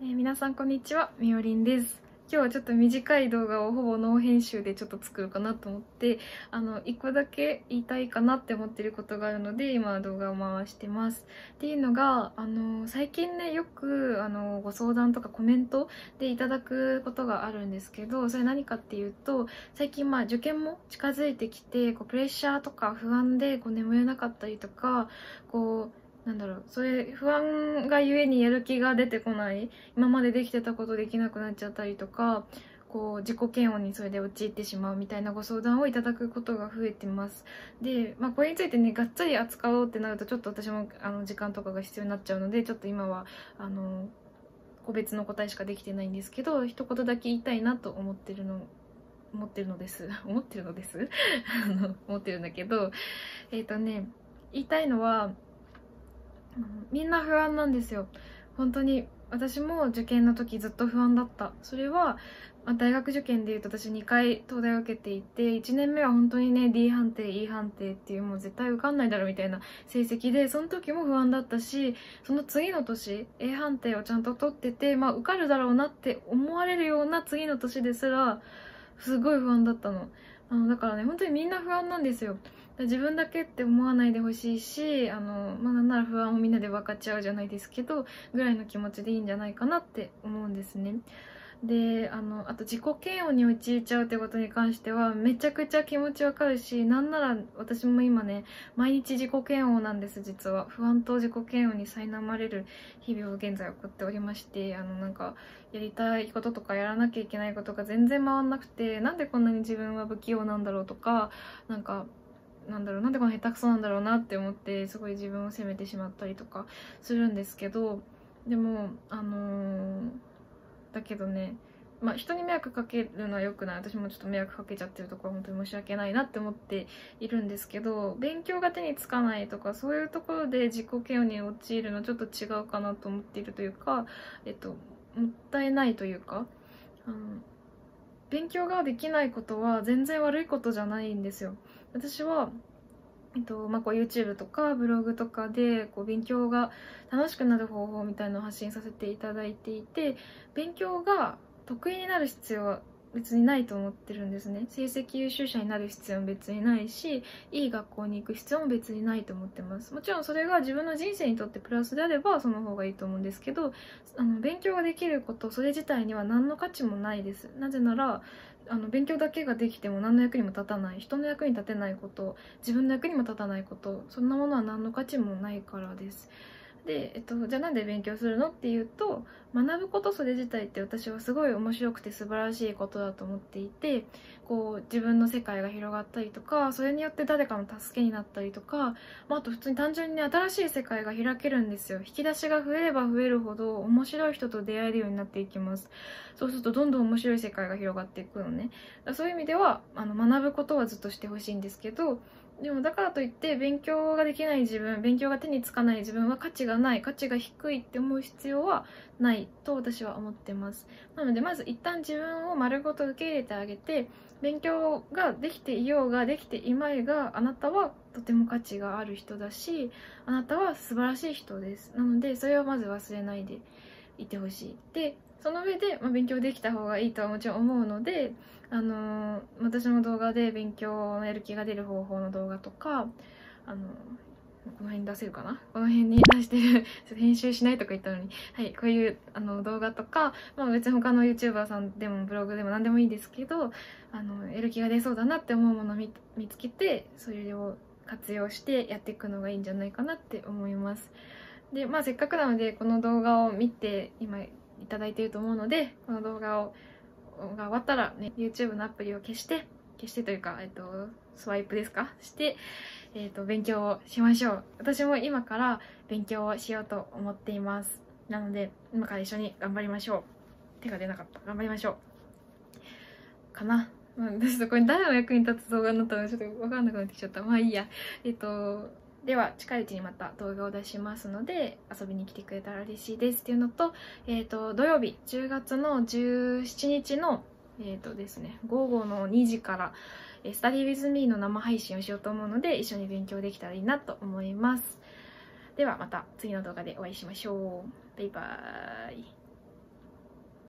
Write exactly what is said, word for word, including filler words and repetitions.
えー、皆さんこんにちは、みおりんです。今日はちょっと短い動画をほぼノー編集でちょっと作るかなと思って、あのいっこだけ言いたいかなって思ってることがあるので今動画を回してます。っていうのが、あの最近ねよくあのご相談とかコメントでいただくことがあるんですけど、それ何かっていうと、最近まあ受験も近づいてきて、こうプレッシャーとか不安でこう眠れなかったりとか、こうなんだろう、そういう不安がゆえにやる気が出てこない、今までできてたことできなくなっちゃったりとか、こう自己嫌悪にそれで陥ってしまうみたいなご相談をいただくことが増えてます。で、まあ、これについてねがっつり扱おうってなるとちょっと私もあの時間とかが必要になっちゃうので、ちょっと今はあの個別の答えしかできてないんですけど、一言だけ言いたいなと思ってるの思ってるのです思ってるのですあの思ってるんだけど、えっとね言いたいのは、みんな不安なんですよ。本当に私も受験の時ずっと不安だった。それは大学受験でいうと、私にかい東大を受けていて、いちねんめは本当にね D 判定 E 判定っていう、もう絶対受かんないだろうみたいな成績で、その時も不安だったし、その次の年 A 判定をちゃんと取ってて、まあ受かるだろうなって思われるような次の年ですらすごい不安だったの。あのだからね、本当にみんな不安なんですよ。自分だけって思わないでほしいし、あの、まあ、なんなら不安をみんなで分かち合うじゃないですけどぐらいの気持ちでいいんじゃないかなって思うんですね。で、あのあと自己嫌悪に陥っちゃうってことに関してはめちゃくちゃ気持ちわかるし、なんなら私も今ね毎日自己嫌悪なんです。実は不安と自己嫌悪に苛まれる日々を現在送っておりまして、あのなんかやりたいこととかやらなきゃいけないことが全然回んなくて、なんでこんなに自分は不器用なんだろうとか、なんかなんだろう、なんでこの下手くそなんだろうなって思って、すごい自分を責めてしまったりとかするんですけど、でもあのー、だけどね、まあ、人に迷惑かけるのは良くない。私もちょっと迷惑かけちゃってるところは本当に申し訳ないなって思っているんですけど、勉強が手につかないとかそういうところで自己嫌悪に陥るのはちょっと違うかなと思っているというか、えっと、もったいないというか、あの勉強ができないことは全然悪いことじゃないんですよ。私は、えっとまあ、こう YouTube とかブログとかでこう勉強が楽しくなる方法みたいなのを発信させていただいていて、勉強が得意になる必要は別にないと思ってるんですね。成績優秀者になる必要も別にないし、いい学校に行く必要も別にないと思ってます。もちろんそれが自分の人生にとってプラスであればその方がいいと思うんですけど、あの勉強ができることそれ自体には何の価値もないです。なぜならあの勉強だけができても何の役にも立たない、人の役に立てないこと、自分の役にも立たないこと、そんなものは何の価値もないからです。で、えっと、じゃあなんで勉強するのっていうと、学ぶことそれ自体って私はすごい面白くて素晴らしいことだと思っていて、こう自分の世界が広がったりとか、それによって誰かの助けになったりとか、まあ、あと普通に単純にね新しい世界が開けるんですよ。引き出しが増えれば増えるほど面白い人と出会えるようになっていきます。そうするとどんどん面白い世界が広がっていくのね。だからそういう意味ではあの学ぶことはずっとしてほしいんですけど、でもだからといって勉強ができない自分、勉強が手につかない自分は価値がない、価値が低いって思う必要はないと私は思ってます。なのでまず一旦自分を丸ごと受け入れてあげて、勉強ができていようができていまいが、あなたはとても価値がある人だし、あなたは素晴らしい人です。なのでそれをまず忘れないでいてほしい。でその上で、まあ、勉強できた方がいいとはもちろん思うので、あのー、私の動画で勉強のやる気が出る方法の動画とか、あのー、この辺に出せるかな、この辺に出してる編集しないとか言ったのに、はい、こういうあの動画とか、まあ、別に他の YouTuber さんでもブログでも何でもいいですけど、あのやる気が出そうだなって思うものを 見, 見つけて、それを活用してやっていくのがいいんじゃないかなって思います。で、まあ、せっかくなのでこの動画を見て今いただいていると思うので、この動画をが終わったら、ね、YouTube のアプリを消して消してというか、えっと、スワイプですかして、えっと、勉強をしましょう。私も今から勉強をしようと思っています。なので今から一緒に頑張りましょう。手が出なかった。頑張りましょうかな。私これ誰の役に立つ動画になったのちょっと分かんなくなってきちゃった。まあいいや。えっとでは近いうちにまた動画を出しますので遊びに来てくれたら嬉しいですっていうのと、えー、と土曜日じゅうがつのじゅうしちにちの、えーとですね、ごごのにじから「スタディ・ウィズ・ミー」の生配信をしようと思うので、一緒に勉強できたらいいなと思います。ではまた次の動画でお会いしましょう。バイバーイ。